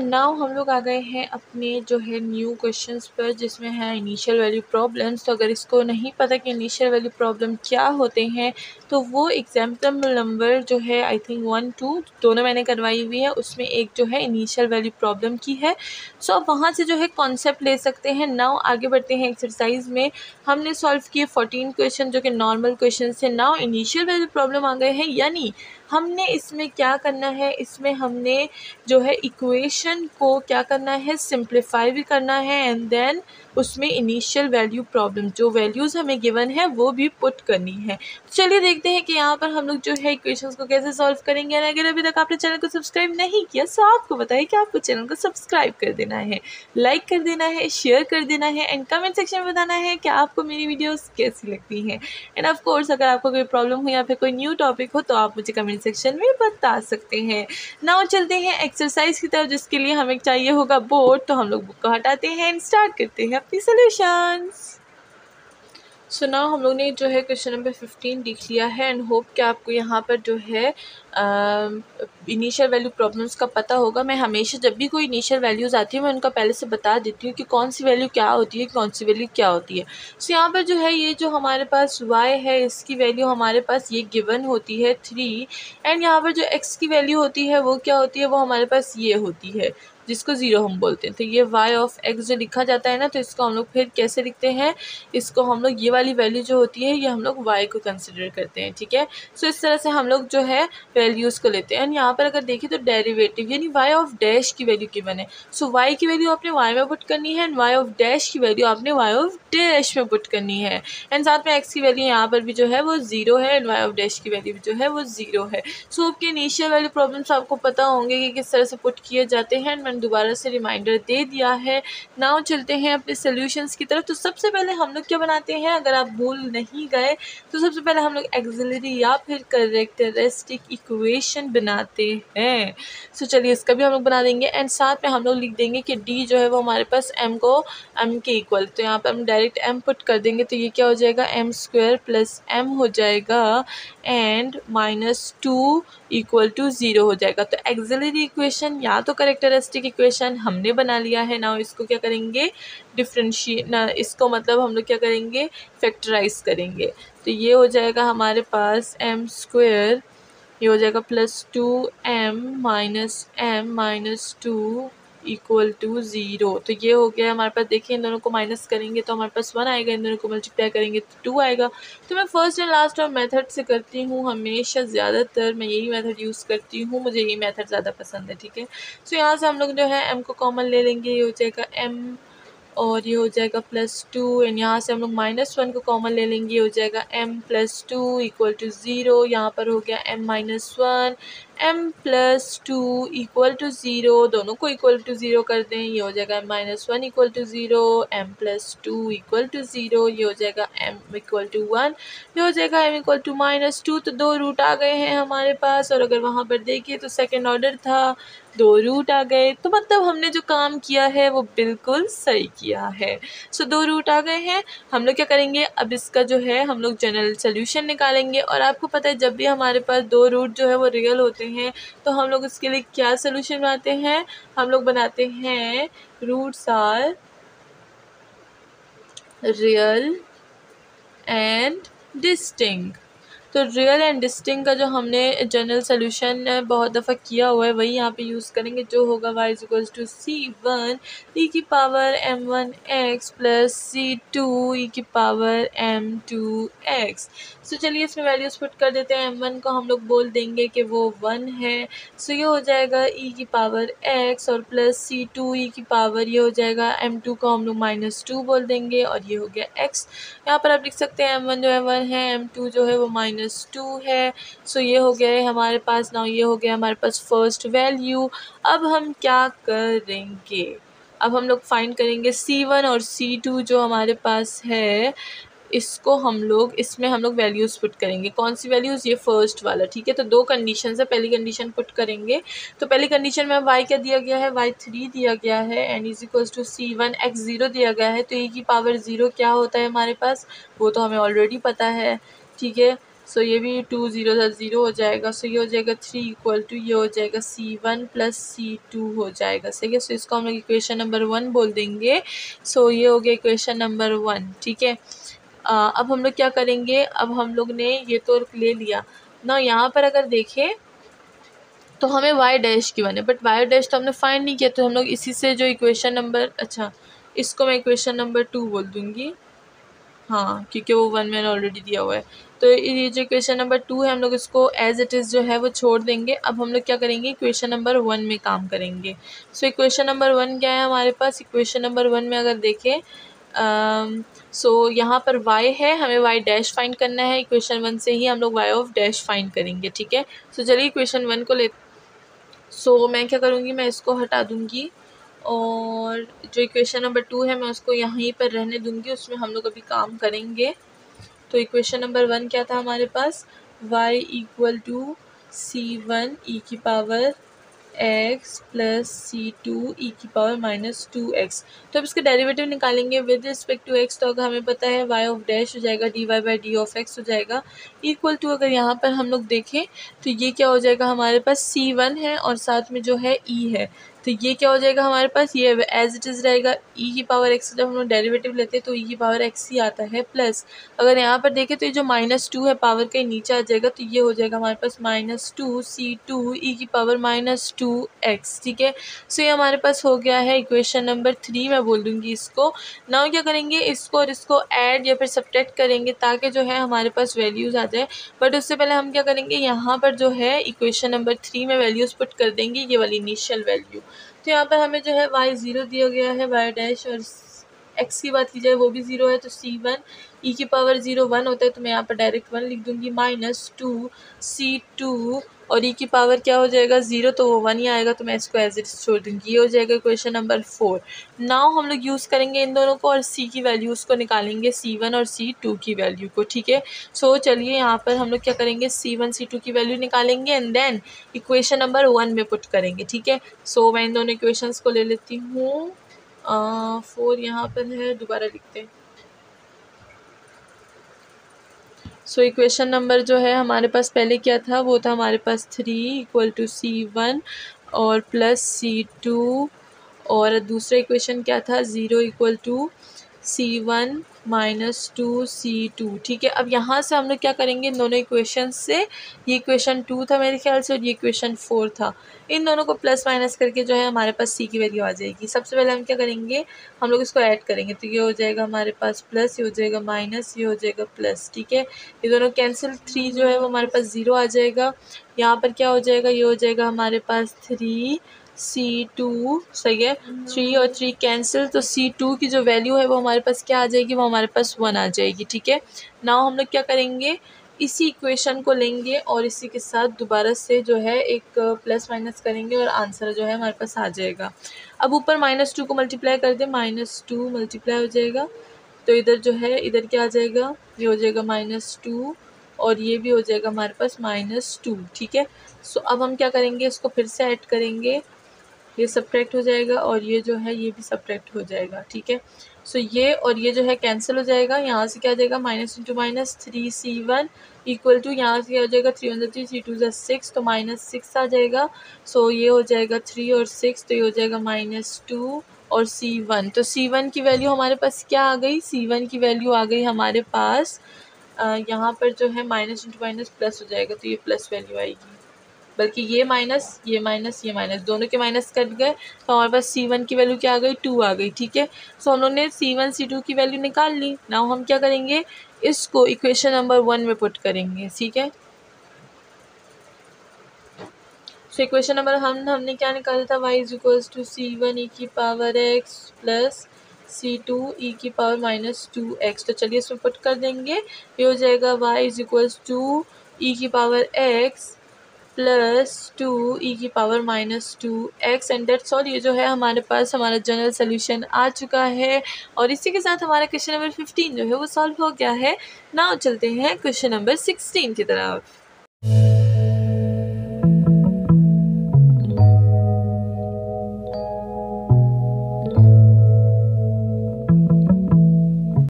Now हम लोग आ गए हैं अपने जो है न्यू क्वेश्चंस पर, जिसमें है इनिशियल वैल्यू प्रॉब्लम्स। तो अगर इसको नहीं पता कि इनिशियल वैल्यू प्रॉब्लम क्या होते हैं तो वो एग्जाम्पल नंबर जो है आई थिंक 1, 2 दोनों मैंने करवाई हुई है, उसमें एक जो है इनिशियल वैल्यू प्रॉब्लम की है। सो अब वहाँ से जो है कॉन्सेप्ट ले सकते हैं। नाउ आगे बढ़ते हैं एक्सरसाइज में। हमने सॉल्व किए 14 क्वेश्चन जो कि नॉर्मल क्वेश्चन से। नाउ इनिशियल वैल्यू प्रॉब्लम आ गए हैं, यानी हमने इसमें क्या करना है, इसमें हमने जो है इक्वेशन को क्या करना है, सिंप्लीफाई भी करना है एंड देन उसमें इनिशियल वैल्यू प्रॉब्लम जो वैल्यूज़ हमें गिवन है वो भी पुट करनी है। चलिए देखते हैं कि यहाँ पर हम लोग जो है इक्वेशंस को कैसे सॉल्व करेंगे। और अगर अभी तक आपने चैनल को सब्सक्राइब नहीं किया तो आपको बताइए कि आपको चैनल को सब्सक्राइब कर देना है, लाइक कर देना है, शेयर कर देना है एंड कमेंट सेक्शन में बताना है कि आपको मेरी वीडियोज़ कैसी लगती हैं। एंड ऑफकोर्स अगर आपको कोई प्रॉब्लम हो या फिर कोई न्यू टॉपिक हो तो आप मुझे कमेंट सेक्शन में बता सकते हैं। नाउ चलते हैं एक्सरसाइज की तरफ, जिसके लिए हमें चाहिए होगा बोर्ड। तो हम लोग बुक को हटाते हैं एंड स्टार्ट करते हैं अपनी सॉल्यूशंस। सो नाउ हम लोग ने जो है क्वेश्चन नंबर 15 लिख लिया है एंड होप कि आपको यहाँ पर जो है इनिशियल वैल्यू प्रॉब्लम्स का पता होगा। मैं हमेशा जब भी कोई इनिशियल वैल्यूज़ आती है मैं उनका पहले से बता देती हूँ कि कौन सी वैल्यू क्या होती है, कौन सी वैल्यू क्या होती है। सो यहाँ पर जो है ये जो हमारे पास y है इसकी वैल्यू हमारे पास ये गिवन होती है 3 एंड यहाँ पर जो x की वैल्यू होती है वो क्या होती है, वो हमारे पास ये होती है जिसको ज़ीरो हम बोलते हैं। तो ये y ऑफ x जो लिखा जाता है ना, तो इसको हम लोग फिर कैसे लिखते हैं, इसको हम लोग ये वाली वैल्यू जो होती है ये हम लोग y को कंसिडर करते हैं, ठीक है। सो इस तरह से हम लोग जो है वैल्यूज़ को लेते हैं। एंड यहाँ पर अगर देखें तो डेरिवेटिव यानी y ऑफ डैश की वैल्यू गिवन है। सो y की वैल्यू आपने y में पुट करनी है एंड y ऑफ डैश की वैल्यू आपने y ऑफ डैश में पुट करनी है एंड साथ में x की वैल्यू यहाँ पर भी जो है वो ज़ीरो है एंड y ऑफ डैश की वैल्यू भी जो है वो ज़ीरो है। सो आपके इनिशियल वैल्यू प्रॉब्लम्स आपको पता होंगे कि किस तरह से पुट किए जाते हैं, दोबारा से रिमाइंडर दे दिया है। नाउ चलते हैं अपने सॉल्यूशंस की तरफ। तो सबसे पहले हम लोग क्या बनाते हैं, अगर आप भूल नहीं गए तो सबसे पहले हम लोग एक्सिलरी या फिर कैरेक्टरिस्टिक इक्वेशन बनाते हैं। सो चलिए इसका भी हम लोग बना देंगे एंड साथ में हम लोग लिख देंगे कि डी जो है वो हमारे पास m को m के इक्वल। तो यहाँ पर हम डायरेक्ट m पुट कर देंगे तो ये क्या हो जाएगा, एम स्क्वायर प्लस एम हो जाएगा एंड -2 इक्वल टू 0 हो जाएगा। तो एक्सिलरी इक्वेशन या तो कैरेक्टरिस्टिक इक्वेशन हमने बना लिया है। नाउ इसको क्या करेंगे, इसको मतलब हम लोग क्या करेंगे, फैक्टराइज करेंगे। तो ये हो जाएगा हमारे पास एम स्क्वेयर, ये हो जाएगा +2m - 2 इक्वल टू 0। तो ये हो गया हमारे पास। देखिए इन दोनों को माइनस करेंगे तो हमारे पास 1 आएगा, इन दोनों को मल्टीप्लाई करेंगे तो 2 आएगा। तो मैं फर्स्ट एंड लास्ट और मेथड से करती हूँ हमेशा, ज़्यादातर मैं यही मेथड यूज़ करती हूँ, मुझे ये मेथड ज़्यादा पसंद है, ठीक है। सो यहाँ से हम लोग जो है m को कॉमन ले लेंगे, ये हो जाएगा m और ये हो जाएगा +2 एंड यहाँ से हम लोग -1 को कॉमन ले लेंगे, ये हो जाएगा m + 2 इक्वल टू 0। यहाँ पर हो गया m - 1 m + 2 इक्वल टू 0, दोनों को इक्वल टू 0 कर दें, ये हो जाएगा m - 1 equal to 0, m + 2 equal to 0, ये हो जाएगा m इक्वल टू 1, ये हो जाएगा m इक्वल टू -2। तो 2 रूट आ गए हैं हमारे पास। और अगर वहाँ पर देखिए तो सेकेंड ऑर्डर था, 2 रूट आ गए, तो मतलब हमने जो काम किया है वो बिल्कुल सही किया है। सो 2 रूट आ गए हैं। हम लोग क्या करेंगे, अब इसका जो है हम लोग जनरल सोल्यूशन निकालेंगे। और आपको पता है जब भी हमारे पास 2 रूट जो है वो रियल होते हैं तो हम लोग इसके लिए क्या सोल्यूशन बनाते हैं, हम लोग बनाते हैं roots are real and distinct. तो रियल एंड डिस्टिंक्ट का जो हमने जनरल सोल्यूशन बहुत दफ़ा किया हुआ है वही यहाँ पे यूज़ करेंगे, जो होगा y = c1e⁴m1x + c2e⁴m2x। सो चलिए इसमें वैल्यूज़ पुट कर देते हैं। m1 को हम लोग बोल देंगे कि वो 1 है। सो ये हो जाएगा e⁴x और प्लस c2e⁴, ये हो जाएगा m2 को हम लोग -2 बोल देंगे और ये हो गया x। यहाँ पर आप लिख सकते हैं m1 जो है 1 है, m2 जो है वो -2 है। सो ये हो गया है हमारे पास। नाउ ये हो गया हमारे पास फर्स्ट वैल्यू। अब हम क्या करेंगे, अब हम लोग फाइंड करेंगे c1 और c2 जो हमारे पास है, इसको हम लोग इसमें हम लोग वैल्यूज़ पुट करेंगे। कौन सी वैल्यूज़, ये फर्स्ट वाला, ठीक है। तो 2 कंडीशन है, पहली कंडीशन पुट करेंगे। तो पहली कंडीशन में y क्या दिया गया है, y3 दिया गया है, n = c1, x0 दिया गया है। तो e⁴ क्या होता है हमारे पास, वो तो हमें ऑलरेडी पता है, ठीक है। सो ये भी 2 0 से 0 हो जाएगा। सो ये हो जाएगा 3 इक्वल टू ये हो जाएगा C1 प्लस C2 हो जाएगा। ठीक है, सो इसको हम लोग इक्वेशन नंबर 1 बोल देंगे। सो ये हो गया इक्वेशन नंबर 1। ठीक है, अब हम लोग क्या करेंगे, अब हम लोग ने ये तो ले लिया ना, यहाँ पर अगर देखें तो हमें y डैश की बने, बट y डैश तो हमने फाइंड नहीं किया, तो हम लोग इसी से जो इक्वेशन नंबर, अच्छा इसको मैं इक्वेशन नंबर 2 बोल दूँगी, हाँ क्योंकि वो 1 मैंने ऑलरेडी दिया हुआ है। तो ये जो इक्वेशन नंबर 2 है हम लोग इसको एज इट इज़ जो है वो छोड़ देंगे। अब हम लोग क्या करेंगे, इक्वेशन नंबर 1 में काम करेंगे। सो इक्वेशन नंबर 1 क्या है हमारे पास, इक्वेशन नंबर 1 में अगर देखें सो यहाँ पर y है, हमें y डैश फाइंड करना है। इक्वेशन 1 से ही हम लोग y ऑफ डैश फाइंड करेंगे। ठीक है, सो चलिए इक्वेशन 1 को ले, सो मैं क्या करूँगी, मैं इसको हटा दूँगी और जो इक्वेशन नंबर 2 है मैं उसको यहीं पर रहने दूँगी, उसमें हम लोग अभी काम करेंगे। तो इक्वेशन नंबर 1 क्या था हमारे पास, y equal to C1 e की power x plus C2 e की पावर माइनस 2x। तो अब इसके डेरिवेटिव निकालेंगे विद रिस्पेक्ट टू x। तो अगर हमें पता है y ऑफ डैश हो जाएगा dy/d ऑफ x हो जाएगा इक्वल टू, अगर यहाँ पर हम लोग देखें तो ये क्या हो जाएगा हमारे पास C1 है और साथ में जो है e है, तो ये क्या हो जाएगा हमारे पास, ये एज इट इज़ रहेगा e की पावर x। जब हम लोग डेरिवेटिव लेते हैं तो e की पावर x ही आता है, प्लस अगर यहाँ पर देखें तो ये जो -2 है पावर के नीचे आ जाएगा, तो ये हो जाएगा हमारे पास -2 C2 e की पावर माइनस 2x। ठीक है, सो ये हमारे पास हो गया है इक्वेशन नंबर 3 मैं बोल दूँगी इसको। नाउ क्या करेंगे, इसको और इसको ऐड या फिर सब्ट्रैक्ट करेंगे ताकि जो है हमारे पास वैल्यूज़ आ जाए, बट उससे पहले हम क्या करेंगे, यहाँ पर जो है इक्वेशन नंबर 3 में वैल्यूज़ पुट कर देंगे, ये वाली इनिशियल वैल्यू। तो यहाँ पर हमें जो है y 0 दिया गया है, y डैश और x की बात की जाए वो भी 0 है, तो C1 e की पावर 0 1 होता है, तो मैं यहाँ पर डायरेक्ट 1 लिख दूँगी, -2 C2 और e की पावर क्या हो जाएगा 0, तो वो 1 ही आएगा, तो मैं इसको एज इट इज छोड़ दूँगी। ये हो जाएगा इक्वेशन नंबर 4। नाउ हम लोग यूज़ करेंगे इन दोनों को और c की वैल्यूज़ को निकालेंगे, C1 और C2 की वैल्यू को। ठीक है, सो चलिए यहाँ पर हम लोग क्या करेंगे, C1 C2 की वैल्यू निकालेंगे एंड देन इक्वेशन नंबर 1 में पुट करेंगे। ठीक है, सो मैं इन दोनों इक्वेशंस को ले लेती हूँ। 4 यहाँ पर है, दोबारा लिखते हैं। सो इक्वेशन नंबर जो है हमारे पास पहले क्या था, वो था हमारे पास 3 इक्वल टू C1 और प्लस C2, और दूसरा इक्वेशन क्या था 0 equal to C1 minus 2 C2। ठीक है, अब यहाँ से हम लोग क्या करेंगे, इन दोनों इक्वेशन से, ये इक्वेशन 2 था मेरे ख्याल से और ये इक्वेशन 4 था, इन दोनों को प्लस माइनस करके जो है हमारे पास c की वैल्यू आ जाएगी। सबसे पहले हम क्या करेंगे, हम लोग इसको ऐड करेंगे, तो ये हो जाएगा हमारे पास प्लस, ये हो जाएगा माइनस, ये हो जाएगा प्लस। ठीक है, ये दोनों कैंसिल, 3 जो है वो हमारे पास 0 आ जाएगा। यहाँ पर क्या हो जाएगा, ये हो जाएगा हमारे पास 3 C2। सही है, 3 और 3 कैंसिल, तो C2 की जो वैल्यू है वो हमारे पास क्या आ जाएगी, वो हमारे पास 1 आ जाएगी। ठीक है, नाउ हम लोग क्या करेंगे, इसी इक्वेशन को लेंगे और इसी के साथ दोबारा से जो है एक प्लस माइनस करेंगे और आंसर जो है हमारे पास आ जाएगा। अब ऊपर -2 को मल्टीप्लाई कर दें, -2 मल्टीप्लाई हो जाएगा, तो इधर जो है, इधर क्या आ जाएगा, ये हो जाएगा -2 और ये भी हो जाएगा हमारे पास -2। ठीक है, सो अब हम क्या करेंगे, इसको फिर से ऐड करेंगे, ये सब्ट्रैक्ट हो जाएगा और ये जो है ये भी सब्ट्रैक्ट हो जाएगा। ठीक है, सो ये और ये जो है कैंसिल हो जाएगा। यहाँ से क्या आ जाएगा -3 C1 इक्वल टू, यहाँ से क्या हो जाएगा 3 1 3 C2 6, तो -6 आ जाएगा। सो ये हो जाएगा 3 और 6, तो ये हो जाएगा -2 और C1। तो C1 की वैल्यू हमारे पास क्या आ गई, C1 की वैल्यू आ गई हमारे पास यहाँ पर जो है -into- प्लस हो जाएगा, तो ये प्लस वैल्यू आएगी, बल्कि ये माइनस, ये माइनस, ये माइनस, दोनों के माइनस कट गए, तो हमारे पास C1 की वैल्यू क्या आ गई, 2 आ गई। ठीक है, सो हम लोग ने C1 C2 की वैल्यू निकाल ली। नाउ हम क्या करेंगे, इसको इक्वेशन नंबर 1 में पुट करेंगे। ठीक है, सो इक्वेशन नंबर हमने क्या निकाला था, y = C1 e की power x plus C2 e की पावर माइनस 2x। तो चलिए इसमें पुट कर देंगे, ये हो जाएगा y = 2 e की पावर x प्लस 2 e की power minus 2x and that's all. ये जो है हमारे पास हमारा जनरल सोल्यूशन आ चुका है और इसी के साथ हमारा क्वेश्चन नंबर 15 जो है वो सॉल्व हो गया है। नाउ चलते हैं क्वेश्चन नंबर 16 की तरफ।